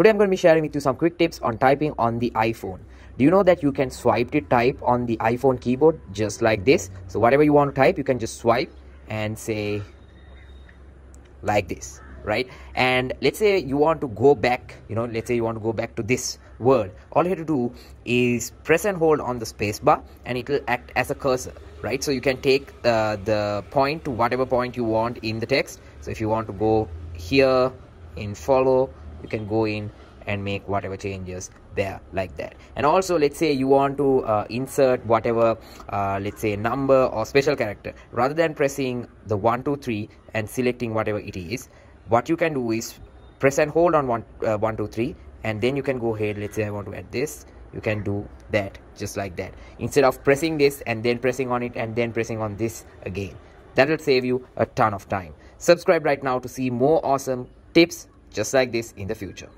Today I'm going to be sharing with you some quick tips on typing on the iPhone. Do you know that you can swipe to type on the iPhone keyboard just like this? So whatever you want to type, you can just swipe and say like this, right? And let's say you want to go back, let's say you want to go back to this word. All you have to do is press and hold on the space bar and it will act as a cursor, right? So you can take the point to whatever point you want in the text. So if you want to go here in follow, you can go in and make whatever changes there like that. And also, let's say you want to insert whatever let's say number or special character, rather than pressing the 1 2 3 and selecting whatever it is, what you can do is press and hold on 1 2 3 and then you can go ahead. Let's say I want to add this, you can do that just like that, instead of pressing this and then pressing on it and then pressing on this again. That will save you a ton of time. Subscribe right now to see more awesome tips just like this in the future.